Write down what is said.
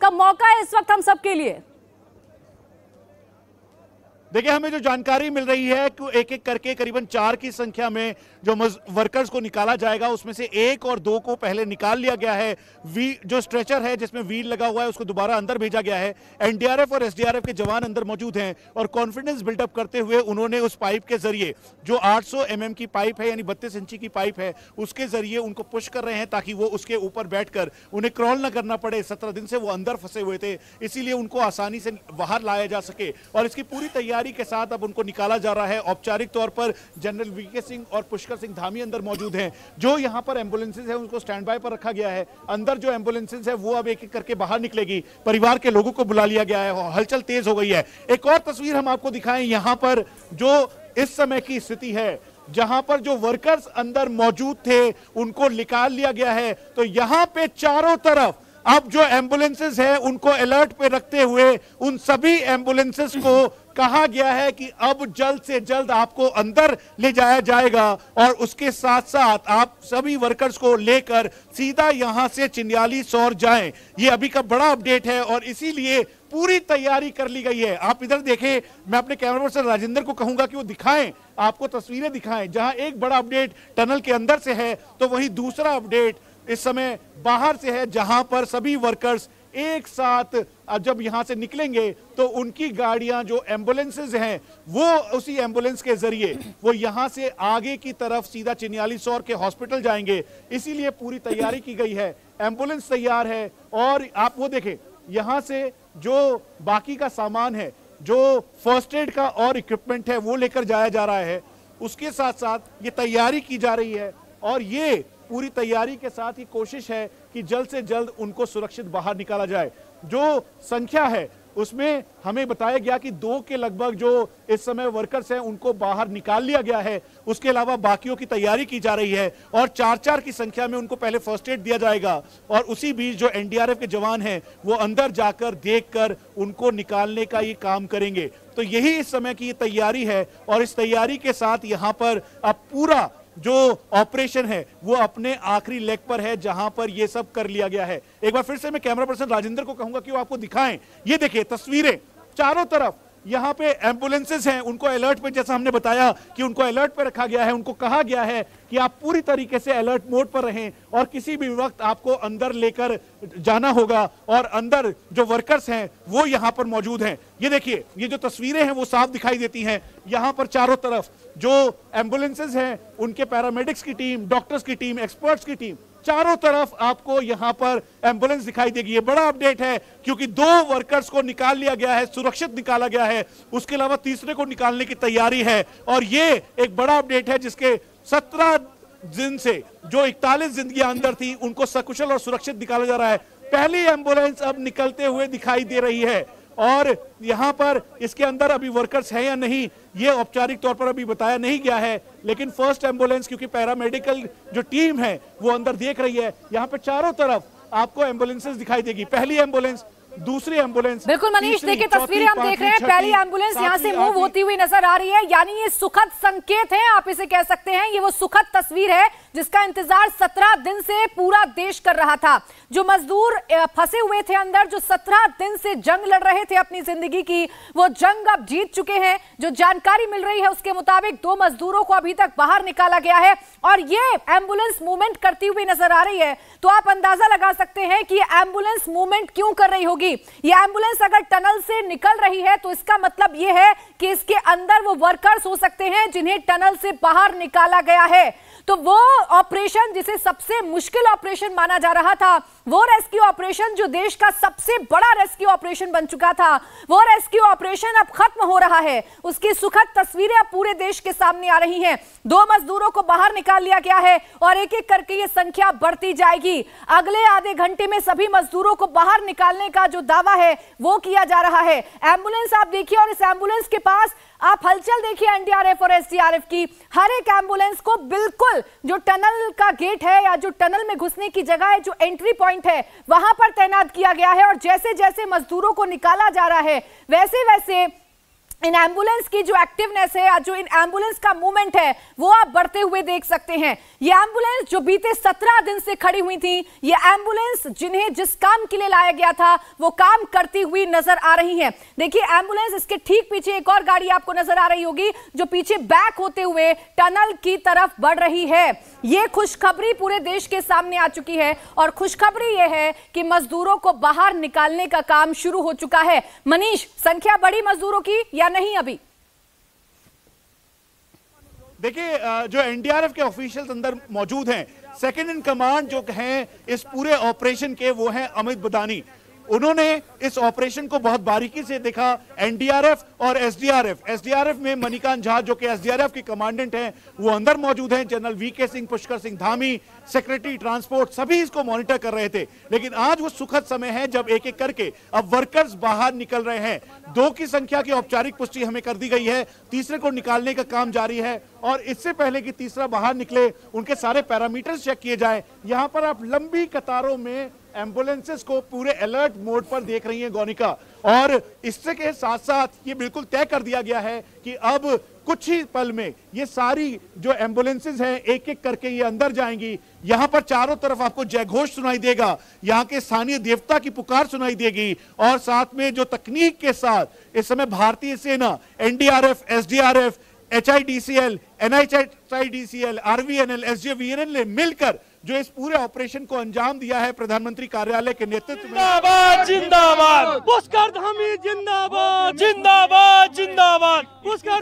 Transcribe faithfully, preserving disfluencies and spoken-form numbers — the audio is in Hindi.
का मौका है इस वक्त हम सबके लिए। देखिए, हमें जो जानकारी मिल रही है कि एक एक करके करीबन चार की संख्या में जो वर्कर्स को निकाला जाएगा, उसमें से एक और दो को पहले निकाल लिया गया है। वी जो स्ट्रेचर है जिसमें व्हील लगा हुआ है उसको दोबारा अंदर भेजा गया है। एनडीआरएफ और एसडीआरएफ के जवान अंदर मौजूद हैं और कॉन्फिडेंस बिल्डअप करते हुए उन्होंने उस पाइप के जरिए, जो आठ सौ एम एम की पाइप है यानी बत्तीस इंची की पाइप है, उसके जरिए उनको पुश कर रहे हैं ताकि वो उसके ऊपर बैठ कर उन्हें क्रॉल ना करना पड़े। सत्रह दिन से वो अंदर फंसे हुए थे, इसीलिए उनको आसानी से बाहर लाया जा सके और इसकी पूरी तैयारी के साथ अब उनको निकाला जा रहा है। औपचारिक तौर पर जनरल वीके सिंह और पुष्कर सिंह धामी अंदर मौजूद हैं। जो यहां पर एम्बुलेंसेस हैं उनको स्टैंड बाय पर रखा गया है। अंदर जो एम्बुलेंसेस हैं वो अब एक-एक करके बाहर निकलेगी। परिवार के लोगों को बुला लिया गया है, हलचल तेज हो गई है। एक और तस्वीर हम आपको दिखाएं यहां पर, जो इस समय की स्थिति है, जहां पर जो वर्कर्स अंदर मौजूद थे उनको निकाल लिया गया है। तो यहां पर चारों तरफ अब जो एम्बुलेंसेस है उनको अलर्ट पे रखते हुए उन सभी एम्बुलेंसेस को कहा गया है कि अब जल्द से जल्द आपको अंदर ले जाया जाएगा और उसके साथ साथ आप सभी वर्कर्स को लेकर सीधा यहां से चिन्याली सौर जाएं। ये अभी का बड़ा अपडेट है और इसीलिए पूरी तैयारी कर ली गई है। आप इधर देखें, मैं अपने कैमरा पर्सन राजेंद्र को कहूंगा कि वो दिखाएं, आपको तस्वीरें दिखाएं। जहां एक बड़ा अपडेट टनल के अंदर से है तो वहीं दूसरा अपडेट इस समय बाहर से है, जहां पर सभी वर्कर्स एक साथ जब यहां से निकलेंगे तो उनकी गाड़ियां, जो एम्बुलेंसेज हैं, वो उसी एम्बुलेंस के जरिए वो यहां से आगे की तरफ सीधा चिन्याली सौर के हॉस्पिटल जाएंगे। इसीलिए पूरी तैयारी की गई है, एम्बुलेंस तैयार है। और आप वो देखें, यहां से जो बाकी का सामान है, जो फर्स्ट एड का और इक्विपमेंट है, वो लेकर जाया जा रहा है। उसके साथ साथ ये तैयारी की जा रही है और ये पूरी तैयारी के साथ ही कोशिश है कि जल्द से जल्द उनको सुरक्षित बाहर निकाला जाए। जो संख्या है उसमें हमें बताया गया कि दो के लगभग जो इस समय वर्कर्स हैं उनको बाहर निकाल लिया गया है। उसके अलावा बाकियों की तैयारी की जा रही है और चार चार की संख्या में उनको पहले फर्स्ट एड दिया जाएगा और उसी बीच जो एनडीआरएफ के जवान हैं वो अंदर जाकर देखकर उनको निकालने का ये काम करेंगे। तो यही इस समय की तैयारी है और इस तैयारी के साथ यहाँ पर अब पूरा जो ऑपरेशन है वो अपने आखिरी लेग पर है, जहां पर ये सब कर लिया गया है। एक बार फिर से मैं कैमरा पर्सन राजेंद्र को कहूंगा कि वो आपको दिखाएं। ये देखिए तस्वीरें, चारों तरफ यहाँ पे एम्बुलेंसेस हैं, उनको अलर्ट पे, जैसा हमने बताया कि उनको अलर्ट पे रखा गया है। उनको कहा गया है कि आप पूरी तरीके से अलर्ट मोड पर रहें और किसी भी वक्त आपको अंदर लेकर जाना होगा। और अंदर जो वर्कर्स हैं वो यहाँ पर मौजूद हैं। ये देखिए, ये जो तस्वीरें हैं वो साफ दिखाई देती हैं। यहाँ पर चारों तरफ जो एम्बुलेंसेज हैं उनके पैरामेडिक्स की टीम, डॉक्टर्स की टीम, एक्सपर्ट्स की टीम, चारों तरफ आपको यहां पर एम्बुलेंस दिखाई देगी। ये बड़ा अपडेट है क्योंकि दो वर्कर्स को निकाल लिया गया है, सुरक्षित निकाला गया है। उसके अलावा तीसरे को निकालने की तैयारी है और ये एक बड़ा अपडेट है जिसके सत्रह दिन से जो इकतालीस जिंदगियां अंदर थी उनको सकुशल और सुरक्षित निकाला जा रहा है। पहली एम्बुलेंस अब निकलते हुए दिखाई दे रही है और यहाँ पर इसके अंदर अभी वर्कर्स हैं या नहीं ये औपचारिक तौर पर अभी बताया नहीं गया है, लेकिन फर्स्ट एम्बुलेंस, क्योंकि पैरामेडिकल जो टीम है वो अंदर देख रही है। यहाँ पे चारों तरफ आपको एम्बुलेंसेस दिखाई देगी, पहली एम्बुलेंस, दूसरी एम्बुलेंस। बिल्कुल मनीष, देखिए तस्वीरें हम देख रहे हैं, पहली एम्बुलेंस यहाँ से मूव होती हुई नजर आ रही है। यानी ये सुखद संकेत है, आप इसे कह सकते हैं। ये वो सुखद तस्वीर है जिसका इंतजार सत्रह दिन से पूरा देश कर रहा था। जो मजदूर फंसे हुए थे अंदर, जो सत्रह दिन से जंग लड़ रहे थे अपनी जिंदगी की, वो जंग अब जीत चुके हैं। जो जानकारी मिल रही है उसके मुताबिक दो मजदूरों को अभी तक बाहर निकाला गया है और ये एम्बुलेंस मूवमेंट करती हुई नजर आ रही है। तो आप अंदाजा लगा सकते हैं कि एम्बुलेंस मूवमेंट क्यों कर रही होगी। ये एम्बुलेंस अगर टनल से निकल रही है तो इसका मतलब ये है कि इसके अंदर वो वर्कर्स हो सकते हैं जिन्हें टनल से बाहर निकाला गया है। तो वो ऑपरेशन जिसे सबसे मुश्किल ऑपरेशन माना जा रहा था, वो रेस्क्यू ऑपरेशन जो देश का सबसे बड़ा रेस्क्यू ऑपरेशन बन चुका था, वो रेस्क्यू ऑपरेशन अब खत्म हो रहा है। उसकी सुखद तस्वीरें अब पूरे देश के सामने आ रही हैं। दो मजदूरों को बाहर निकाल लिया गया है और एक एक करके ये संख्या बढ़ती जाएगी। अगले आधे घंटे में सभी मजदूरों को बाहर निकालने का जो दावा है वो किया जा रहा है। एम्बुलेंस आप देखिए और इस एम्बुलेंस के पास आप हलचल देखिए एनडीआरएफ और एसडीआरएफ की। हर एक एम्बुलेंस को बिल्कुल जो टनल का गेट है या जो टनल में घुसने की जगह है, जो एंट्री पॉइंट है, वहां पर तैनात किया गया है। और जैसे जैसे मजदूरों को निकाला जा रहा है वैसे वैसे इन एम्बुलेंस की जो एक्टिवनेस है, जो इन एम्बुलेंस का मूवमेंट है, वो आप बढ़ते हुए देख सकते हैं। ये एम्बुलेंस जो बीते सत्रह दिन से खड़ी हुई थी, ये एम्बुलेंस जिन्हें जिस काम के लिए लाया गया था वो काम करती हुई नजर आ रही है। देखिए एम्बुलेंस, इसके ठीक पीछे एक और गाड़ी आपको नजर आ रही होगी जो पीछे बैक होते हुए टनल की तरफ बढ़ रही है। ये खुशखबरी पूरे देश के सामने आ चुकी है और खुशखबरी ये है कि मजदूरों को बाहर निकालने का काम शुरू हो चुका है। मनीष, संख्या बड़ी मजदूरों की या नहीं अभी? देखिए, जो एनडीआरएफ के ऑफिशियल्स अंदर मौजूद हैं, सेकंड इन कमांड जो हैं इस पूरे ऑपरेशन के, वो हैं अमित बदानी। उन्होंने इस ऑपरेशन को बहुत बारीकी से देखा। एनडीआरएफ और एसडीआरएफ, एसडीआरएफ में मणिकांत झा जो कि एसडीआरएफ के कमांडेंट हैं वो अंदर मौजूद हैं, general VK Singh, Pushkar Singh Dhami, secretary transport, सभी इसको मॉनिटर कर रहे थे। लेकिन आज वो सुखद समय है जब एक एक करके अब वर्कर्स बाहर निकल रहे हैं। दो की संख्या की औपचारिक पुष्टि हमें कर दी गई है, तीसरे को निकालने का काम जारी है और इससे पहले कि तीसरा बाहर निकले उनके सारे पैरामीटर्स चेक किए जाए। यहाँ पर आप लंबी कतारों में एम्बुलेंसेस को पूरे अलर्ट मोड पर देख रही हैं गौनिका, और इससे के साथ साथ ये बिल्कुल तय कर दिया गया है कि अब कुछ ही पल में ये सारी जो एम्बुलेंसेस हैं एक एक करके ये अंदर जाएंगी। यहाँ पर चारों तरफ आपको जयघोष सुनाई देगा, यहाँ के स्थानीय देवता की पुकार सुनाई देगी और साथ में जो तकनीक के साथ इस समय भारतीय सेना, NDRF, SDRF, H I D C L, N H I D C L, R V N L, S D V N L ने मिलकर जो इस पूरे ऑपरेशन को अंजाम दिया है प्रधानमंत्री कार्यालय के नेतृत्व में। जिंदाबाद जिंदाबाद, पुष्कर धामी जिंदाबाद जिंदाबाद जिंदाबाद, पुष्कर।